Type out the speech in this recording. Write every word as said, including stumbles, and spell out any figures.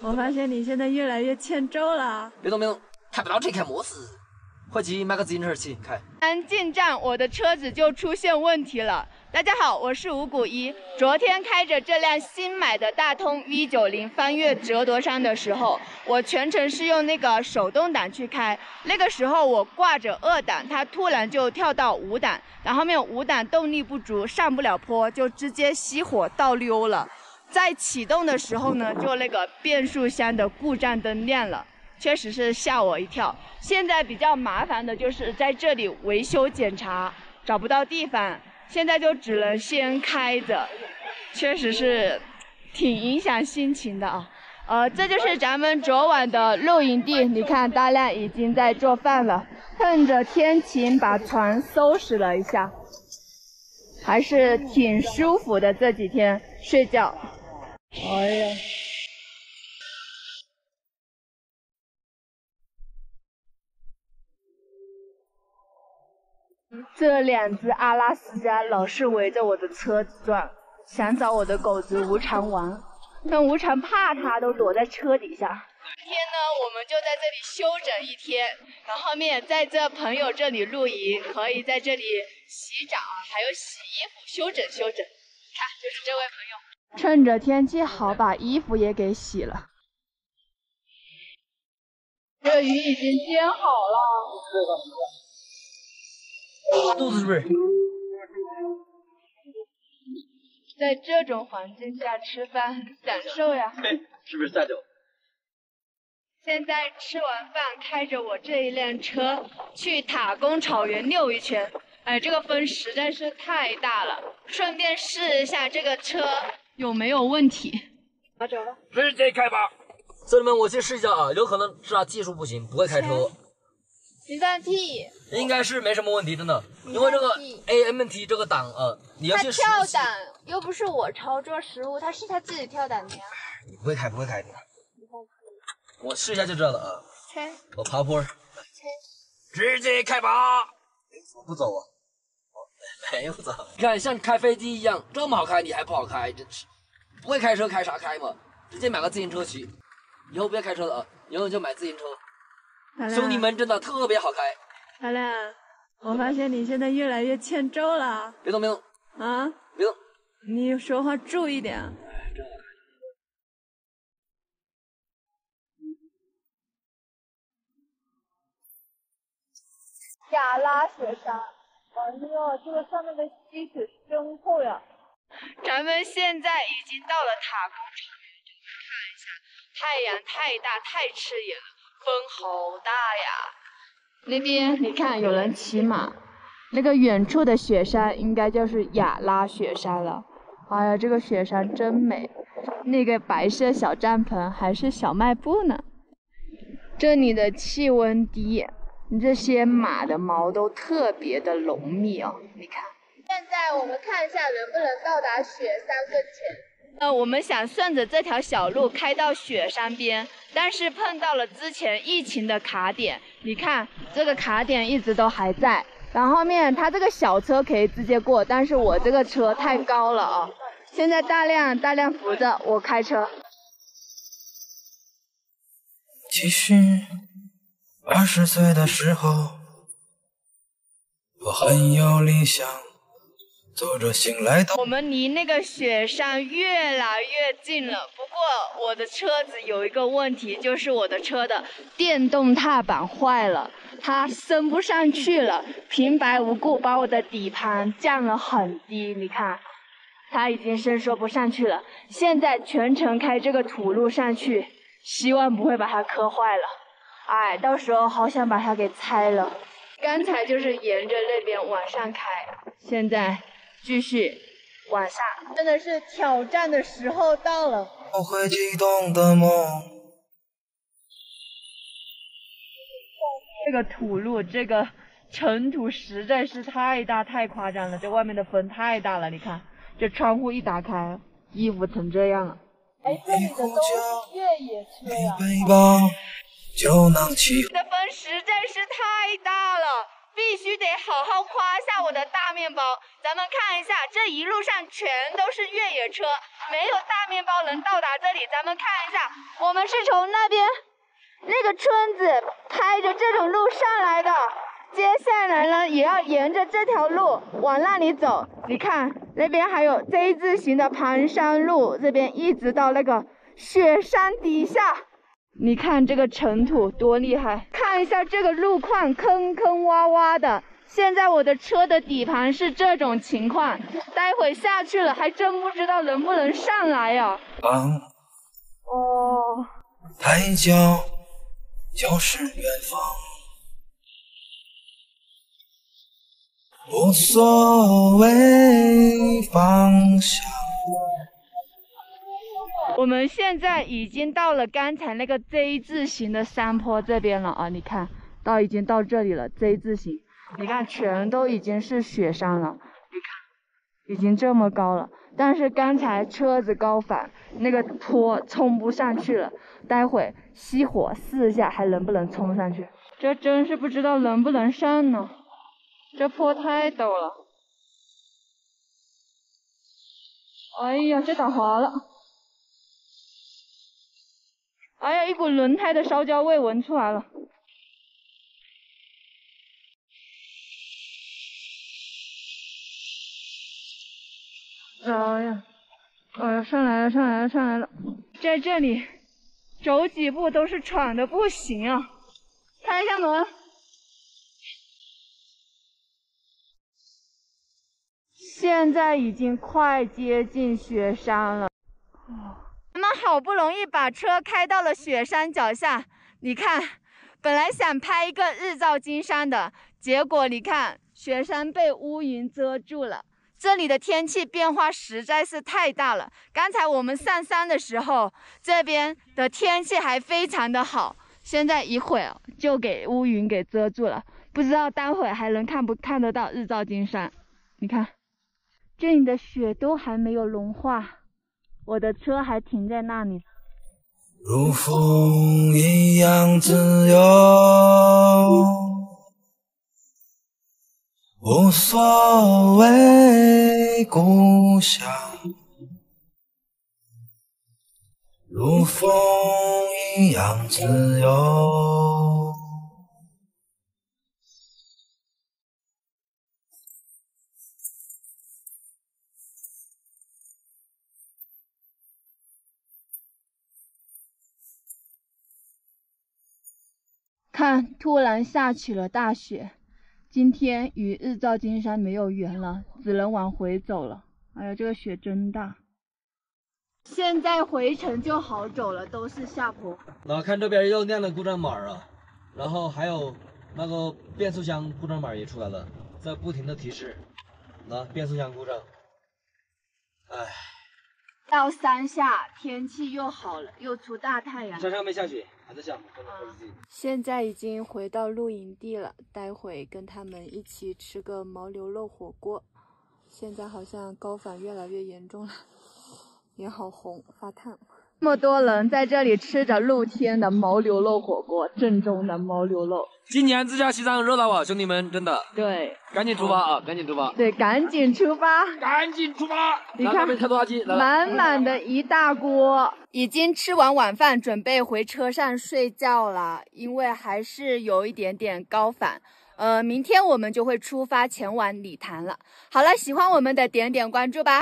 我发现你现在越来越欠揍了。别动别动，看不到这个模式。快骑马克自行车去开。刚进站，我的车子就出现问题了。大家好，我是五谷一。昨天开着这辆新买的大通 V 九十 翻越折多山的时候，我全程是用那个手动挡去开。那个时候我挂着二档，它突然就跳到五档，然后面五档动力不足，上不了坡，就直接熄火倒溜了。在启动的时候呢，就那个变速箱的故障灯亮了。 确实是吓我一跳。现在比较麻烦的就是在这里维修检查找不到地方，现在就只能先开着，确实是挺影响心情的啊。呃，这就是咱们昨晚的露营地，你看大亮已经在做饭了，趁着天晴把床收拾了一下，还是挺舒服的。这几天睡觉，哎呀。 这两只阿拉斯加老是围着我的车子转，想找我的狗子无常玩，但无常怕它，都躲在车底下。今天呢，我们就在这里休整一天，然后面在这朋友这里露营，可以在这里洗澡，还有洗衣服，休整休整。看，就是这位朋友，趁着天气好，把衣服也给洗了。这鱼已经煎好了。 肚子是不是？在这种环境下吃饭很享受呀，是不是下酒？现在吃完饭，开着我这一辆车去塔公草原溜一圈。哎，这个风实在是太大了，顺便试一下这个车有没有问题。拿走吧，直接开吧。兄弟们，我去试一下啊，有可能是他技术不行，不会开车。 你在屁！应该是没什么问题，真的，因为这个 A M T 这个档啊，你要去跳档，又不是我操作失误，他是他自己跳档的呀。你不会开，不会开的。我试一下就知道了啊。开。我爬坡。开。直接开吧。不走啊。没有走。你看，像开飞机一样，这么好开，你还不好开，真是。不会开车开啥开嘛？直接买个自行车骑。以后不要开车了啊，以后就买自行车。 兄弟们真的特别好开。大亮，我发现你现在越来越欠揍了。别动，别动。啊！别动。你说话注意点。哎，真好开。下拉雪山，哎呦，这个上面的积雪深厚呀。咱们现在已经到了塔公城，看一下，太阳太大，太刺眼了。 风好大呀！那边你看有人骑马，那个远处的雪山应该就是亚拉雪山了。哎呀，这个雪山真美！那个白色小帐篷还是小卖部呢。这里的气温低，这些马的毛都特别的浓密哦。你看，现在我们看一下能不能到达雪山跟前。 呃，我们想顺着这条小路开到雪山边，但是碰到了之前疫情的卡点。你看这个卡点一直都还在，然后面它这个小车可以直接过，但是我这个车太高了啊、哦！现在大亮大亮扶着我开车。其实二十岁的时候，我很有理想。 走着醒来的我们离那个雪山越来越近了。不过我的车子有一个问题，就是我的车的电动踏板坏了，它升不上去了，平白无故把我的底盘降了很低。你看，它已经伸缩不上去了。现在全程开这个土路上去，希望不会把它磕坏了。哎，到时候好想把它给拆了。刚才就是沿着那边往上开，现在。 继续往下，真的是挑战的时候到了。我会激动的梦。这个土路，这个尘土实在是太大太夸张了，这外面的风太大了。你看，这窗户一打开，衣服成这样了。哎，这里的都是越野车呀、啊。这风实在是太大了。必须得好好夸下我的大面包。咱们看一下，这一路上全都是越野车，没有大面包能到达这里。咱们看一下，我们是从那边那个村子拍着这种路上来的，接下来呢也要沿着这条路往那里走。你看那边还有 Z 字形的盘山路，这边一直到那个雪山底下。 你看这个尘土多厉害！看一下这个路况，坑坑洼洼的。现在我的车的底盘是这种情况，待会下去了还真不知道能不能上来呀、啊。啊、哦，抬脚就是远方，无所谓方向。 我们现在已经到了刚才那个 Z 字形的山坡这边了啊！你看到已经到这里了 ，Z 字形，你看全都已经是雪山了，你看已经这么高了。但是刚才车子高反，那个坡冲不上去了，待会熄火试一下还能不能冲上去。这真是不知道能不能上呢，这坡太陡了。哎呀，这打滑了。 哎呀，一股轮胎的烧焦味闻出来了。哎呀，哎呀，上来了，上来了，上来了！在这里走几步都是喘的不行啊！开一下门。现在已经快接近雪山了。 我们好不容易把车开到了雪山脚下，你看，本来想拍一个日照金山的，结果你看，雪山被乌云遮住了。这里的天气变化实在是太大了。刚才我们上山的时候，这边的天气还非常的好，现在一会儿就给乌云给遮住了，不知道待会还能看不看得到日照金山。你看，这里的雪都还没有融化。 我的车还停在那里。如风一样自由，无所谓故乡。如风一样自由。看，突然下起了大雪，今天与日照金山没有缘了，只能往回走了。哎呀，这个雪真大！现在回程就好走了，都是下坡。然后看这边又亮了故障码啊，然后还有那个变速箱故障码也出来了，在不停的提示，那变速箱故障。哎，到山下天气又好了，又出大太阳。山上没下雪。 还在下，现在已经回到露营地了，待会跟他们一起吃个牦牛肉火锅。现在好像高反越来越严重了，脸好红，发烫。这么多人在这里吃着露天的牦牛肉火锅，正宗的牦牛肉。今年自驾西藏热闹啊，兄弟们，真的。对，赶紧出发啊！赶紧出发。对，赶紧出发。赶紧出发！你看，满满的一大锅。 已经吃完晚饭，准备回车上睡觉了，因为还是有一点点高反。呃，明天我们就会出发前往理塘了。好了，喜欢我们的点点关注吧。